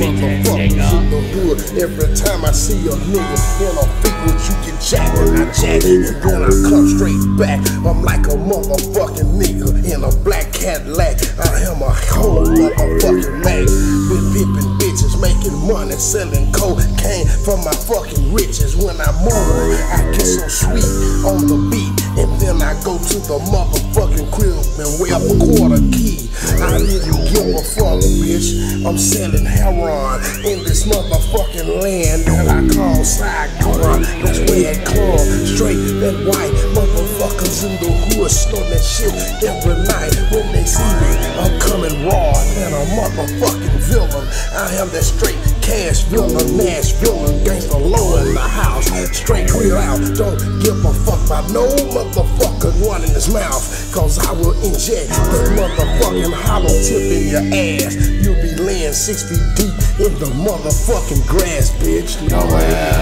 Motherfuckers in the hood. Every time I see a nigga in a field, you get jacked and I jack it, and then I come straight back. I'm like a motherfucking nigga in a black Cadillac. I am a whole motherfucking man. Been pimping bitches, making money, selling cocaine from my fucking riches. When I move, I get so sweet on the beat, and then I go to the motherfucking crib and wear a quarter key. I didn't give a fuck, bitch. I'm selling heroin in this motherfucking land that I call Saigon. That's where it comes, straight that white. Motherfuckers in the hood stole that shit every night. When they see me, I'm coming raw and I'm up I'm a fucking villain. I am that straight cash villain, Nashville gangster low in the house. Straight clear out, don't give a fuck about no motherfucker one in his mouth. Cause I will inject that motherfucking hollow tip in your ass. You'll be laying 6 feet deep in the motherfucking grass, bitch. Nowhere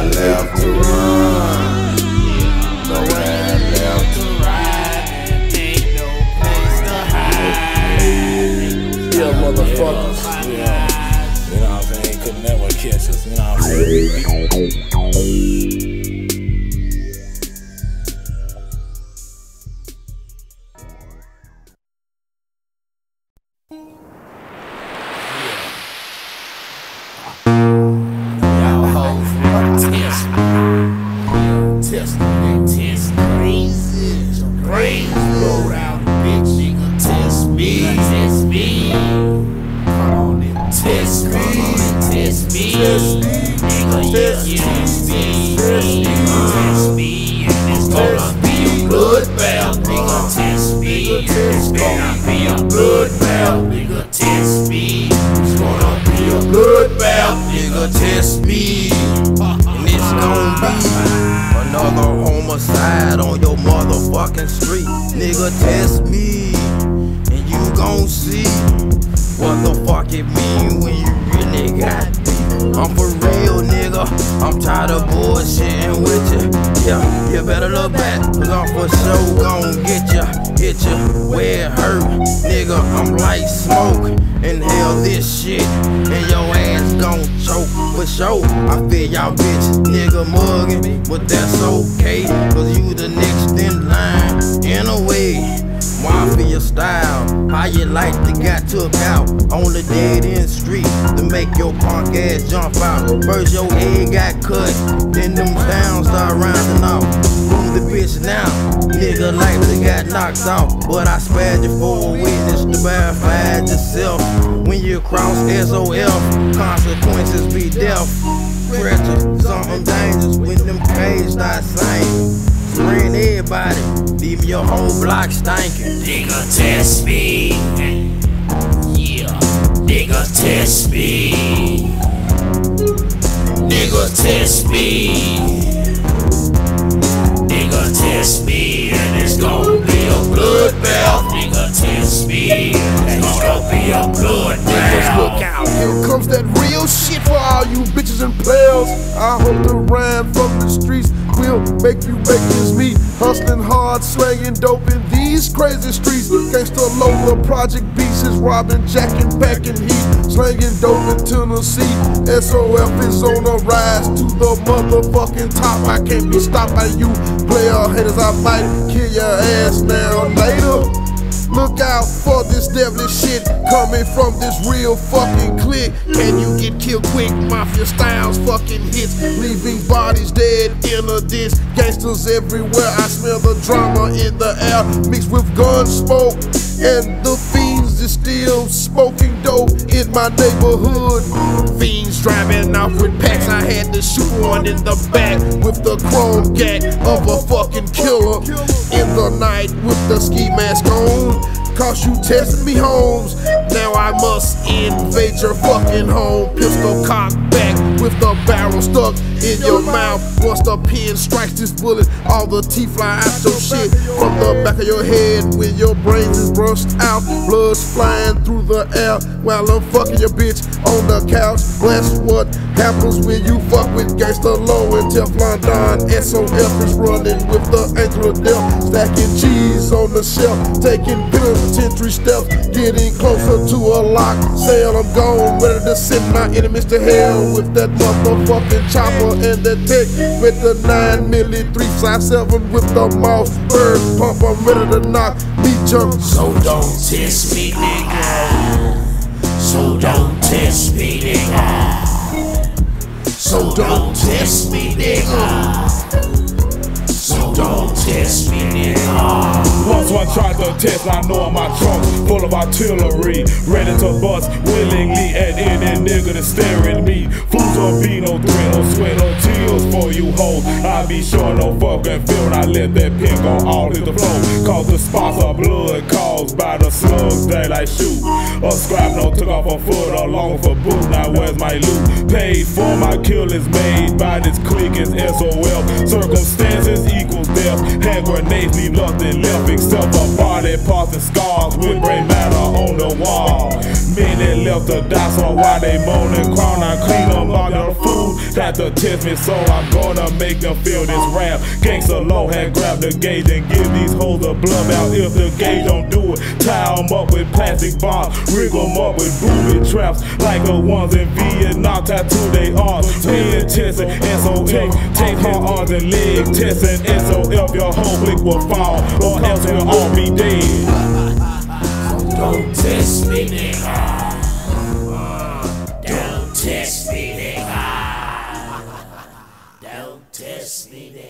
left to run, nowhere left to ride, ain't no place to hide. Yeah, motherfuckers, yeah. You know what I'm saying? Could never catch us, you know what I'm saying? Project Beast is robbing, jacking, packing heat, slanging dope in Tennessee. SOF is on the rise to the motherfucking top. I can't be stopped by you player haters. I might kill your ass now later. Look out for this devilish shit coming from this real fucking clique. Can you get killed quick? Mafia styles fucking hits, leaving bodies dead in a ditch. Gangsters everywhere, I smell the drama in the air, mixed with gun smoke. And the fiends is still smoking dope in my neighborhood. Fiends driving off with packs, I had to shoot one in the back with the chrome gat of a fucking killer. In the night with the ski mask on, cause you tested me, Holmes. Now I must invade your fucking home. Pistol cocked back with the barrel stuck in your mouth. Once the pin strikes this bullet, all the teeth fly out your shit. From the back of your head when your brains is brushed out. Blood's flying through the air while I'm fucking your bitch on the couch. That's what happens when you fuck with Gangsta Low and Teflon Don. SOF is running with the angel of death, stacking cheese on the shelf, taking pills, penitentiary steps, getting closer to a lock sale. I'm gone, ready to send my enemies to hell with that motherfucking chopper and that tech with the 9mm 357 with the mouse bird pump. I'm ready to knock me junk. So don't test me, nigga. So don't test me, nigga. So don't test me, nigga. So don't test me, nigga. Once my tried to test, I know my trunk full of artillery, ready to bust willingly at any nigga that's staring me. Fools don't be no threat, no sweat or tears for you hoes. I be sure no fucking fear when I let that pin go all in the flow. Cause the spots of blood caused by the slugs that I shoot. A scrap no took off a foot along for boot. Now where's my loot? Paid for my kill is made by this clique is SOL. Circumstances equals death. Hand grenades leave nothing left except a body parts and scars with brain matter on the wall. Many left to die, so why they moan and crown? I clean them all out of food. Had to test me, so I'm gonna make them feel this rap. Gangsta low had grabbed the gauge and give these hoes a blub out if the gauge don't do it. Tie them up with plastic bombs, rig them up with booby traps like the ones in Vietnam. Tattoo they arms, testing SOL, take her arms and legs, testing SOL. Your whole clique will fall, or else we'll all be dead. Don't test me, nigga. Don't test me, nigga. Don't test me, nigga.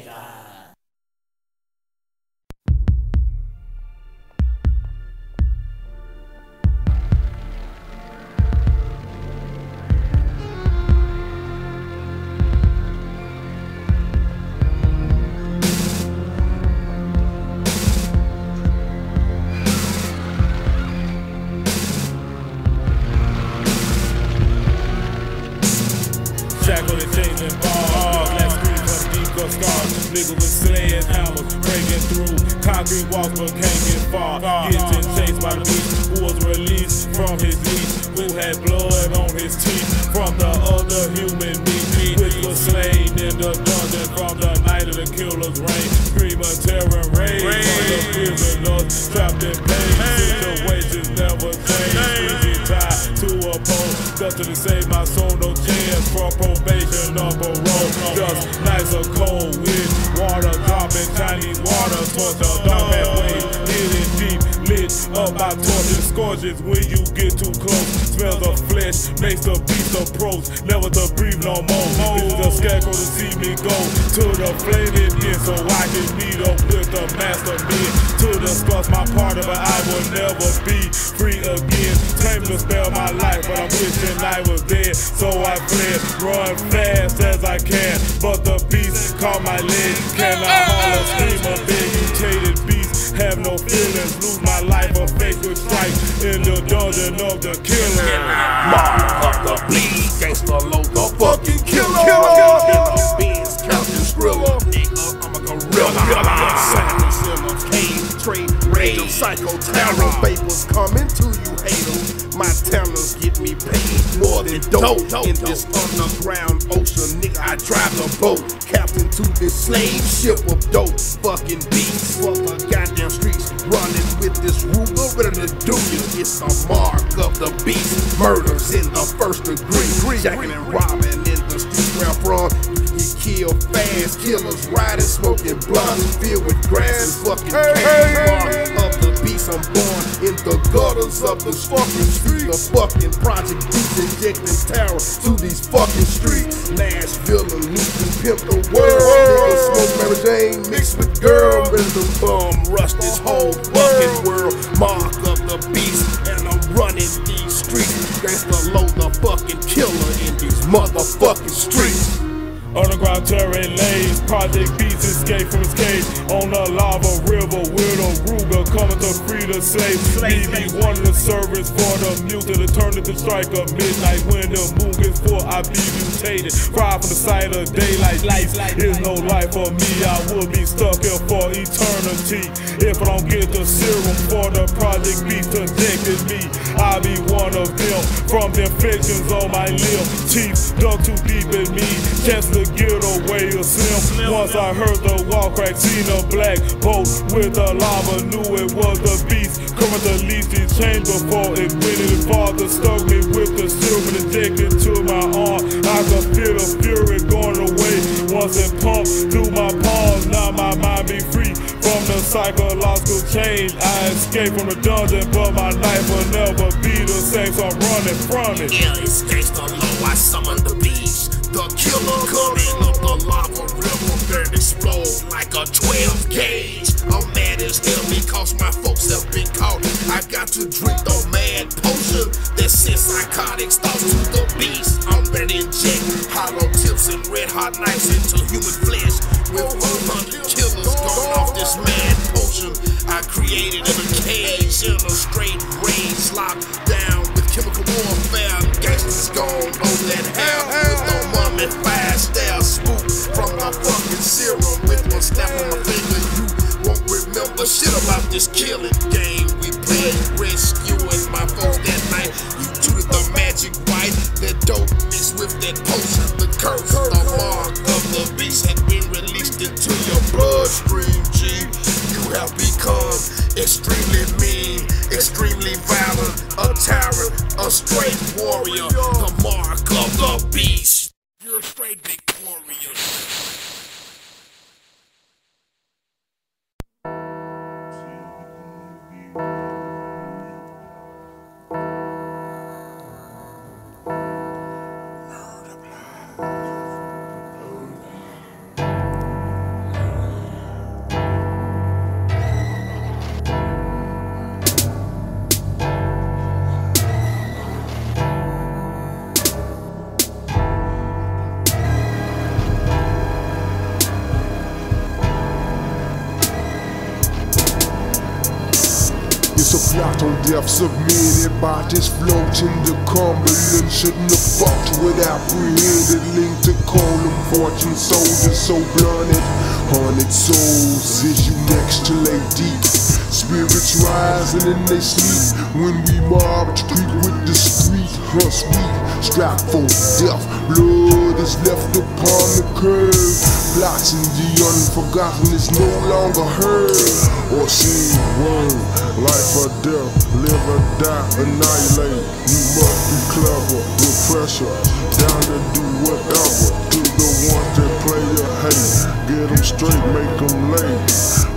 Niggas with slaying hammers, breaking through concrete walls, but can't get far. Getting chased by the beast, who was released from his leash, who had blood on his teeth from the other human being, which was slain in the dungeon from the night of the killer's reign. Screaming terror and rage, the prisoners trapped in pain. Situations never change, squeezing tied to a pole. Nothing to save my soul, no chance for probation or parole. Just nights of cold wind. Water dropping, Chinese water torture, dark halfway, hidden deep, lit up by torches, scorches when you get too close. Smells of flesh, makes the beast approach, never to breathe no more. It's the scarecrow to see me go to the flaming end, so I can meet up with the master men. To discuss my partner, but I will never be free again. Claim to spare my life, but I'm wishing I was dead, so I fled, run fast as I can, but the beast caught my leg. Can I holler, scream a bit? Mutated beast, have no feelings, lose my life, a face with strike in the dungeon of the killer. Mark up the bleed, gangsta low, the fucking killer. Beans, Captain Skrilla, nigga, I'm a gorilla. Silence in a cave, trade rage of psycho terror. Fate was coming to you, hater. My talents get me paid more than dope. In this underground ocean, nigga, I drive the boat. Captain to this slave ship of dope. Fucking beats, fuck the goddamn streets. Running with this ruler, what to do you? It's a mark of the beast. Murders in the first degree. Jacking and robbing in the streets where I'm from. You kill fast, killers riding, smoking blunts, filled with grass and fucking pain. Mark of the beast, I'm born in the gutters of this fucking street. The fucking project beast injecting terror to these fucking streets. Nashville and Newton pimp the world. Niggas smoke Mary Jane mixed with girl. In the bum rush this whole fucking world. Mark of the beast, and I'm running these streets. Gangsta low, the fucking killer in these motherfucking streets. Underground terrain lanes, Project Beast escape from his cage. On the lava river with a Ruger coming to free the slaves. Leave one of the servants for the mutant eternity striker. Midnight when the moon gets full, I be mutated. Fried from the sight of daylight. Life is no life for me. I will be stuck here for eternity if I don't get the serum for the Project Beast injected me. I be one of them from the infections on my limb. Chiefs dug too deep in me. Chance to get away a slim. Once I heard the wall crack, seen a black boat with the lava, knew it was the beast. Coming to least his chain before it went any farther. Stuck me with the silver injected to my arm. I could feel the fury going away. Once it pumped through my palms, now my mind be free from the psychological change. I escaped from the dungeon, but my life will never be the same, so I'm running from it. Yeah, it's gangsta low, I summoned the beast. The killer coming up the lava river, then explodes like a 12 gauge. I'm mad as hell because my folk time to drink the mad potion that sends psychotics thoughts to the beast. I'm ready to inject hollow tips and red hot knives into human flesh. With 100 killers gone off this mad potion I created in a cage in a straight rage, locked down with chemical warfare. Gangsters gone over that hell with no mum and five stairs. Spook from my fucking serum with one snap on my finger. You won't remember shit about this killing game we played. Rescuing my folks that night, you treated the magic white. That dope mixed with that potion, the curse, the mark of the beast had been released into your bloodstream, G. You have become extremely mean, extremely violent, a tyrant, a straight warrior, the mark of the beast. You're straight victorious. Plot on depths of many bodies floating. The Cumberland shouldn't have fucked with apprehended. Linked to call them fortune soldiers, so blunted. Haunted souls issue next to lay deep. Spirits rising and they sleep. When we mobbed, creep with the street. Hunt weak, strapped for death. Blood is left upon the curve. Plots in the unforgotten is no longer heard or see one, life or death, live or die, annihilate. You must be clever, with pressure, down to do whatever. To the ones that play your hate, get them straight, make them late.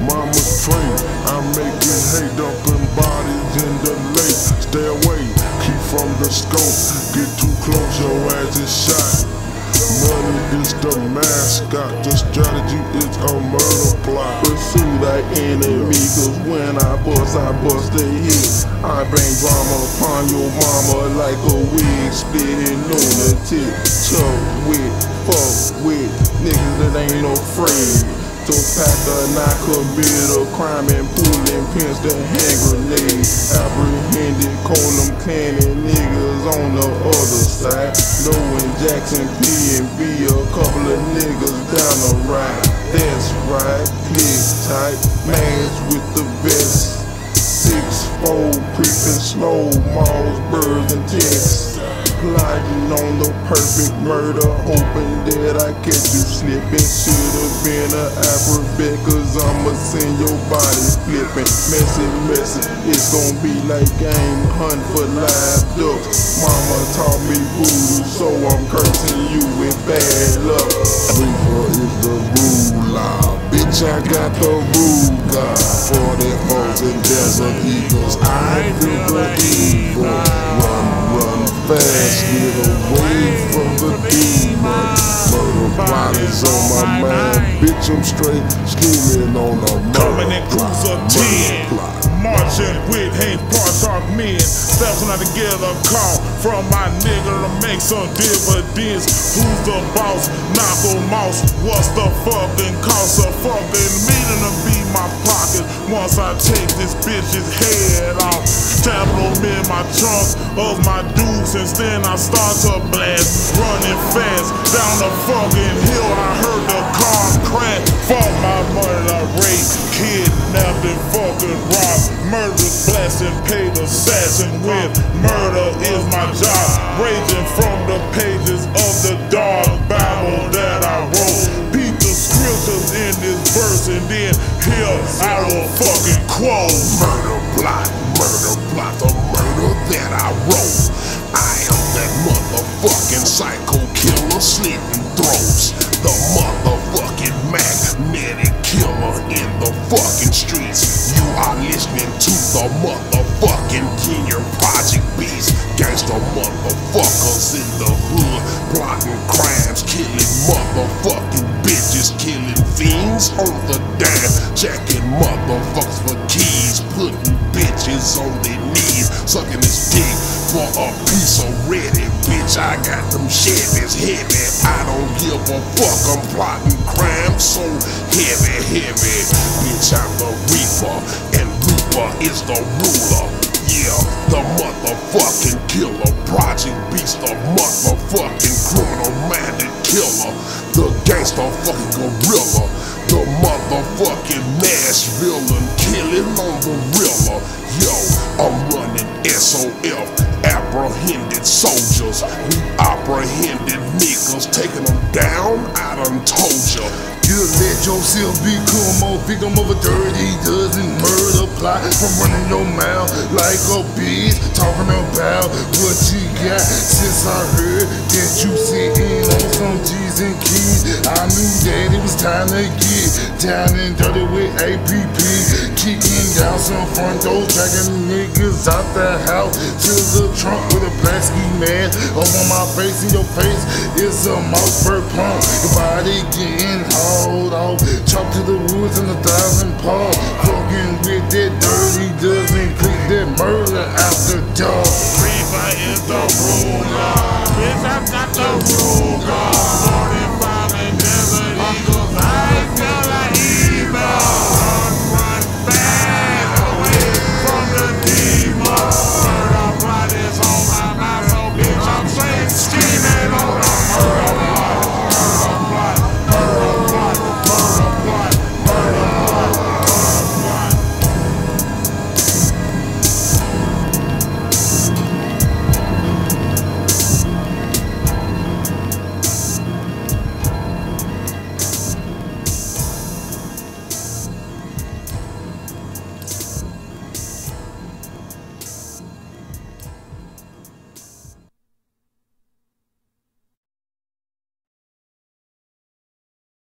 Mama's pray, I'm making hay, dumping bodies in the lake. Stay away, keep from the scope, get too close, your ass is shot. Money is the mascot, the strategy is a murder plot. Pursue thy enemy, cause when I bust they hit. I bring drama upon your mama like a wig, splitting lunatic. Chuck with, fuck with, niggas that ain't afraid to pack a knife, commit a crime and pulling pins to hand grenades. Apprehended, call them cannon niggas on the other side. Knowing Jackson P&B, a couple of niggas down the ride. That's right, click tight, mash with the vest. 6-4, creeping slow, malls, birds and ticks. Plotting on the perfect murder, hoping that I catch you slipping. Should've been an acrobat, cause I'ma send your body flipping. Messy, messy, it's gonna be like game hunt for live ducks. Mama taught me voodoo, so I'm cursing you with bad luck. Reaper is the ruler, bitch I got the ruler. 40 hoes and desert eagles, I feel the evil. Run fast, get away from the demon. Murder bodies on my mind, bitch I'm straight scheming on a murder plot. Marching with hate, parts dark men. That's when I get a call from my nigga to make some dividends. Who's the boss? Not the mouse. What's the fucking cost of fucking meeting to be my pocket? Once I take this bitch's head off, stab them in my trunks of my dudes, and then I start to blast. Running fast down the fucking hill, I heard the car crash. For my murder, rape, kidnapped and fucking robbed. Murder's blessing, paid assassin with murder is my job. Raging from the pages of the dark Bible that I wrote. Peep the scriptures in this verse and then here I will fucking quote. Murder plot, the murder that I wrote. I am that motherfucking psycho killer slitting throats. The motherfucking magnetic killer in the fucking streets. You are listening to the motherfucking Junior Project Beast. Gangsta motherfuckers in the hood, plotting crimes, killing motherfucking bitches, killing fiends on the dime, checking motherfuckers for keys, putting bitches bitches on their knees, sucking his dick for a piece already. Bitch, I got them Chevys heavy. I don't give a fuck, I'm plotting crime so heavy, heavy. Bitch, I'm the reaper, and reaper is the ruler. Yeah, the motherfucking killer. Project Beast, the motherfucking criminal-minded killer. The gangster fucking gorilla. The motherfucking Nashville and killing on the river. Yo, I'm running SOF, apprehended soldiers. We apprehended niggas, taking them down, I done told ya. You let yourself become a victim of a dirty dozen murder plot. From running your mouth like a bitch, talking about what you got. Since I heard that you sitting on some G's and keys, I knew that it was time to get down and dirty with APP, kicking down some front door, dragging niggas out the house to the trunk with a black ski mask over my face. In your face is a Mossberg pump, your body getting hauled off, chopped to the woods in 1,000 paws, fucking with that dirty dozen, click that murder after dark.